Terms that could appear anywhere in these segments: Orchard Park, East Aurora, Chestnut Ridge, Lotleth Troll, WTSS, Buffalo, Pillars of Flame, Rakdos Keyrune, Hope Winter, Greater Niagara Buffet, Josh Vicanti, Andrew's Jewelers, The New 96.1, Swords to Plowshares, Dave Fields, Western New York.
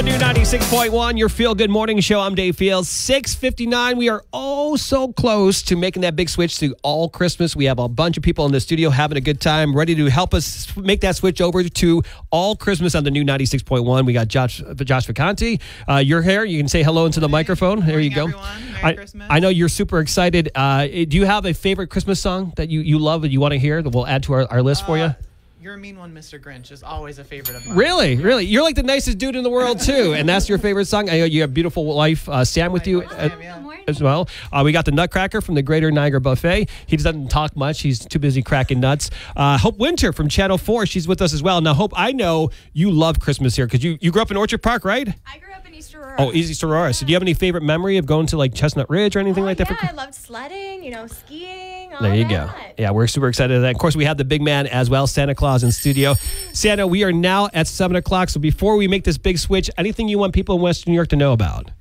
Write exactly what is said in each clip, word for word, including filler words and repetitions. The New ninety-six point one, your Feel Good Morning Show. I'm Dave Fields. six fifty-nine. We are oh so close to making that big switch to all Christmas. We have a bunch of people in the studio having a good time, ready to help us make that switch over to all Christmas on the New ninety-six point one. We got Josh Josh Vicanti. Uh, you're here. You can say hello into the microphone. There you go. Merry I, Christmas. I know you're super excited. Uh, do you have a favorite Christmas song that you, you love and you want to hear that we'll add to our, our list uh, for you? You're a mean one, Mister Grinch, is always a favorite of mine. Really? Yeah. Really? You're like the nicest dude in the world, too, and that's your favorite song? I know you have Beautiful Life, uh, Sam, with you at, Sam, yeah. as well. Uh, we got the Nutcracker from the Greater Niagara Buffet. He doesn't talk much. He's too busy cracking nuts. Uh, Hope Winter from Channel four. She's with us as well. Now, Hope, I know you love Christmas here because you, you grew up in Orchard Park, right? I grew up in East Aurora. Oh, East Aurora. Yeah. So do you have any favorite memory of going to, like, Chestnut Ridge or anything oh, like that? Yeah, for... I loved sledding, you know, skiing, all There you that. go. Yeah, we're super excited about that. Of course, we have the big man as well, Santa Claus. In studio. Santa, we are now at seven o'clock, so before we make this big switch, anything you want people in Western New York to know about?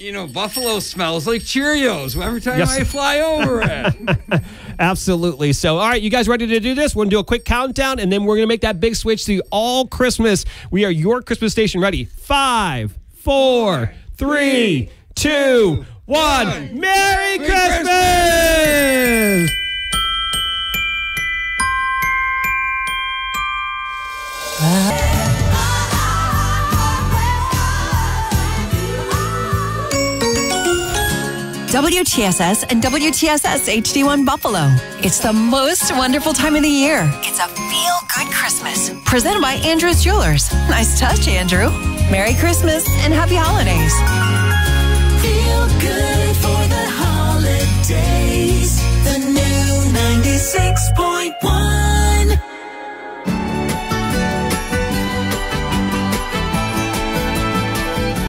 You know, Buffalo smells like Cheerios every time yes. I fly over it. Absolutely. So, all right, you guys ready to do this? We're going to do a quick countdown, and then we're going to make that big switch to all Christmas. We are your Christmas station. Ready? Five, four, three, two, one. one. Merry, Merry Christmas! Christmas! W T S S and W T S S H D one Buffalo. It's the most wonderful time of the year. It's a feel-good Christmas. Presented by Andrew's Jewelers. Nice touch, Andrew. Merry Christmas and happy holidays. Feel good for the holidays. The new ninety-six point one.